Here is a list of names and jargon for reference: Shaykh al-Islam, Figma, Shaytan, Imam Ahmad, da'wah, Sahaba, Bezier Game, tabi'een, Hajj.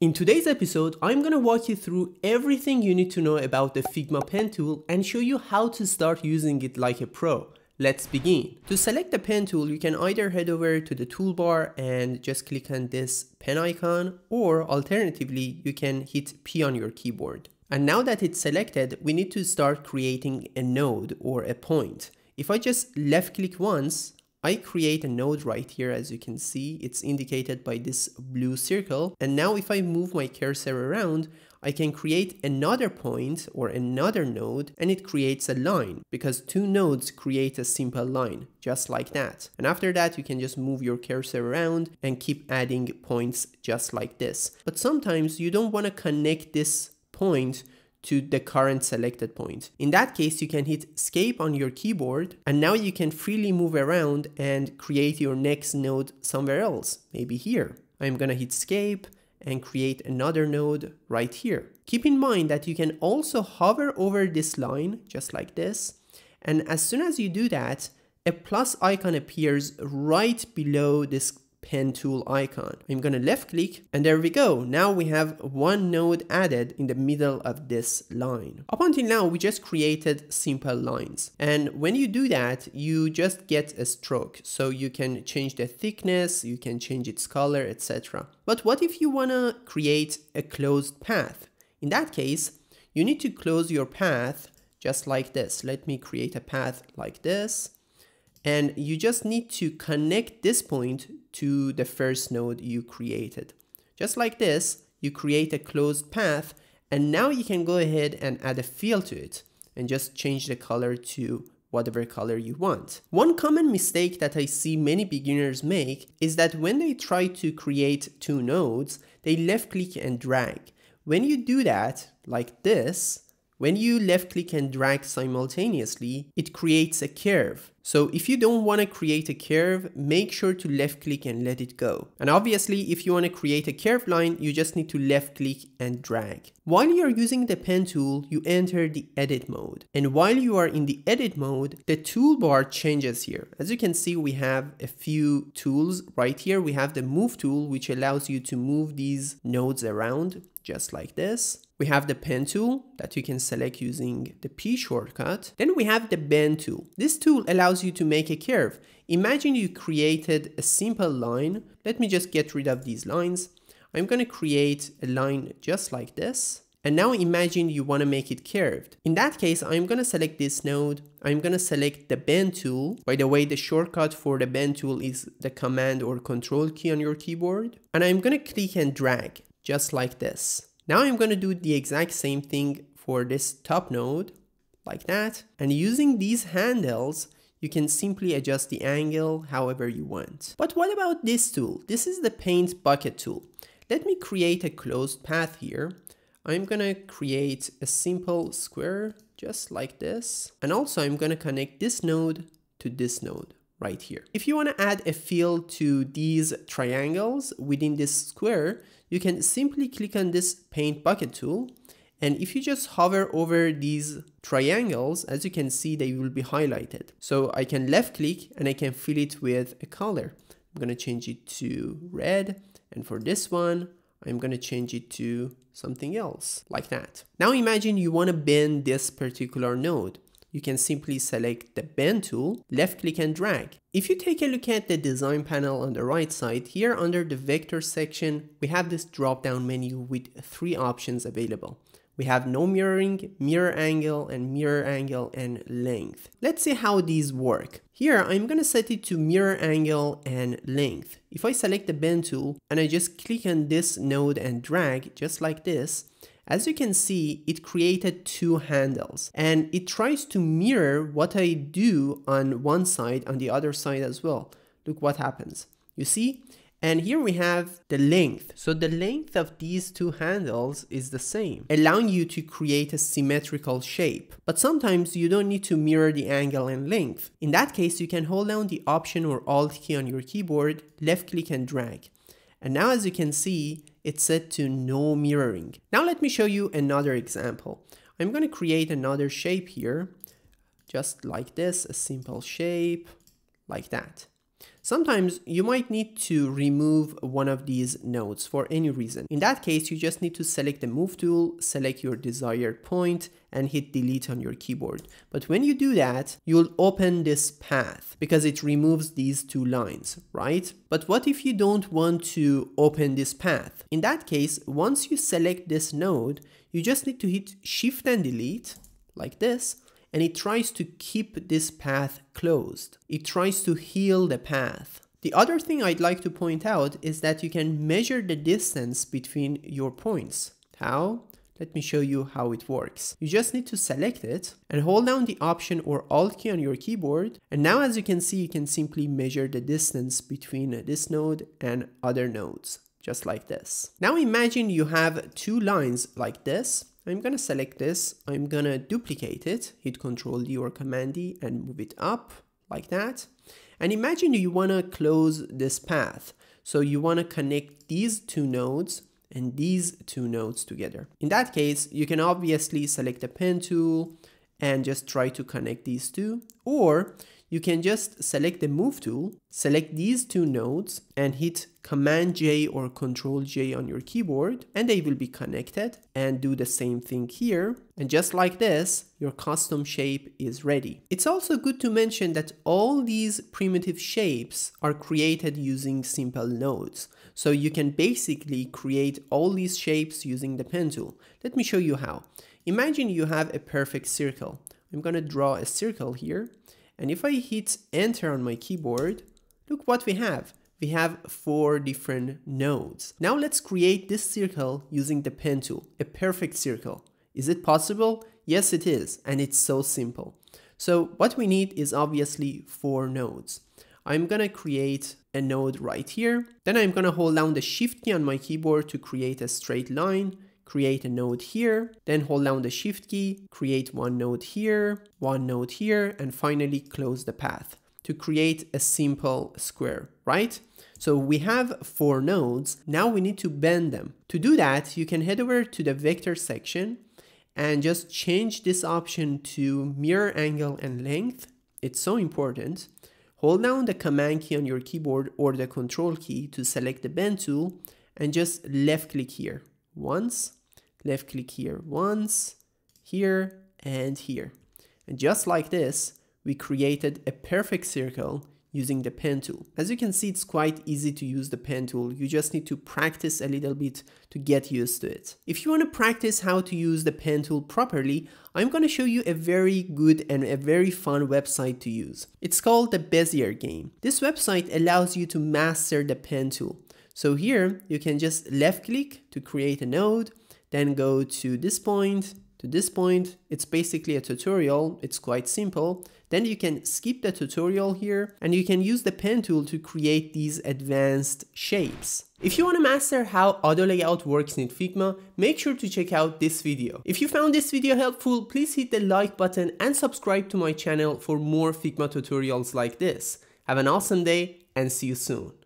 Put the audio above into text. In today's episode, I'm gonna walk you through everything you need to know about the Figma pen tool and show you how to start using it like a pro. Let's begin. To select the pen tool, you can either head over to the toolbar and just click on this pen icon, or alternatively, you can hit P on your keyboard. And now that it's selected, we need to start creating a node or a point. If I just left click once, I create a node right here. As you can see, it's indicated by this blue circle. And now if I move my cursor around, I can create another point or another node, and it creates a line because two nodes create a simple line, just like that. And after that, you can just move your cursor around and keep adding points just like this. But sometimes you don't want to connect this point to the current selected point. In that case, you can hit escape on your keyboard, and now you can freely move around and create your next node somewhere else, maybe here. I'm gonna hit escape and create another node right here. Keep in mind that you can also hover over this line, just like this, and as soon as you do that, a plus icon appears right below this pen tool icon. I'm gonna left click, and there we go. Now we have one node added in the middle of this line. Up until now, we just created simple lines. And when you do that, you just get a stroke. So you can change the thickness, you can change its color, etc. But what if you wanna create a closed path? In that case, you need to close your path just like this. Let me create a path like this. And you just need to connect this point to the first node you created. Just like this, you create a closed path, and now you can go ahead and add a fill to it and just change the color to whatever color you want. One common mistake that I see many beginners make is that when they try to create two nodes, they left click and drag. When you do that, like this, when you left click and drag simultaneously, it creates a curve. So if you don't want to create a curve, make sure to left click and let it go. And obviously, if you want to create a curved line, you just need to left click and drag. While you're using the pen tool, you enter the edit mode. And while you are in the edit mode, the toolbar changes here. As you can see, we have a few tools right here. We have the move tool, which allows you to move these nodes around, just like this. We have the pen tool that you can select using the P shortcut. Then we have the bend tool. This tool allows you to make a curve. Imagine you created a simple line. Let me just get rid of these lines. I'm gonna create a line just like this. And now imagine you wanna make it curved. In that case, I'm gonna select this node. I'm gonna select the bend tool. By the way, the shortcut for the bend tool is the command or control key on your keyboard. And I'm gonna click and drag, just like this. Now I'm gonna do the exact same thing for this top node, like that. And using these handles, you can simply adjust the angle however you want. But what about this tool? This is the paint bucket tool. Let me create a closed path here. I'm gonna create a simple square, just like this. And also I'm gonna connect this node to this node right here. If you wanna add a fill to these triangles within this square, you can simply click on this paint bucket tool. And if you just hover over these triangles, as you can see, they will be highlighted. So I can left click and I can fill it with a color. I'm gonna change it to red. And for this one, I'm gonna change it to something else, like that. Now imagine you wanna bend this particular node. You can simply select the bend tool, left click and drag. If you take a look at the design panel on the right side, here under the vector section, we have this drop down menu with three options available. We have no mirroring, mirror angle and length. Let's see how these work. Here, I'm gonna set it to mirror angle and length. If I select the bend tool and I just click on this node and drag just like this, as you can see, it created two handles and it tries to mirror what I do on one side on the other side as well. Look what happens, you see? And here we have the length. So the length of these two handles is the same, allowing you to create a symmetrical shape. But sometimes you don't need to mirror the angle and length. In that case, you can hold down the Option or Alt key on your keyboard, left click and drag. And now as you can see, it's set to no mirroring. Now let me show you another example. I'm gonna create another shape here, just like this, a simple shape, like that. Sometimes you might need to remove one of these nodes for any reason. In that case, you just need to select the move tool, select your desired point, and hit delete on your keyboard. But when you do that, you'll open this path because it removes these two lines, right? But what if you don't want to open this path? In that case, once you select this node, you just need to hit Shift and delete like this, and it tries to keep this path closed. It tries to heal the path. The other thing I'd like to point out is that you can measure the distance between your points. How? Let me show you how it works. You just need to select it and hold down the Option or Alt key on your keyboard. And now, as you can see, you can simply measure the distance between this node and other nodes, just like this. Now imagine you have two lines like this. I'm gonna select this, I'm gonna duplicate it, hit Ctrl D or Command D and move it up like that. And imagine you wanna close this path. So you wanna connect these two nodes and these two nodes together. In that case, you can obviously select the pen tool and just try to connect these two, or you can just select the move tool, select these two nodes and hit Command J or Control J on your keyboard and they will be connected, and do the same thing here. And just like this, your custom shape is ready. It's also good to mention that all these primitive shapes are created using simple nodes. So you can basically create all these shapes using the pen tool. Let me show you how. Imagine you have a perfect circle. I'm gonna draw a circle here. And if I hit enter on my keyboard, look what we have. We have four different nodes. Now let's create this circle using the pen tool, a perfect circle. Is it possible? Yes, it is. And it's so simple. So what we need is obviously four nodes. I'm gonna create a node right here. Then I'm gonna hold down the Shift key on my keyboard to create a straight line. Create a node here, then hold down the Shift key, create one node here, and finally close the path to create a simple square, right? So we have four nodes. Now we need to bend them. To do that, you can head over to the vector section and just change this option to mirror angle and length. It's so important. Hold down the Command key on your keyboard or the Control key to select the bend tool and just left click here once, left click here once, here and here. And just like this, we created a perfect circle using the pen tool. As you can see, it's quite easy to use the pen tool. You just need to practice a little bit to get used to it. If you want to practice how to use the pen tool properly, I'm going to show you a very good and a very fun website to use. It's called the Bezier Game. This website allows you to master the pen tool. So here you can just left click to create a node, then go to this point, to this point. It's basically a tutorial. It's quite simple. Then you can skip the tutorial here and you can use the pen tool to create these advanced shapes. If you want to master how auto layout works in Figma, make sure to check out this video. If you found this video helpful, please hit the like button and subscribe to my channel for more Figma tutorials like this. Have an awesome day and see you soon.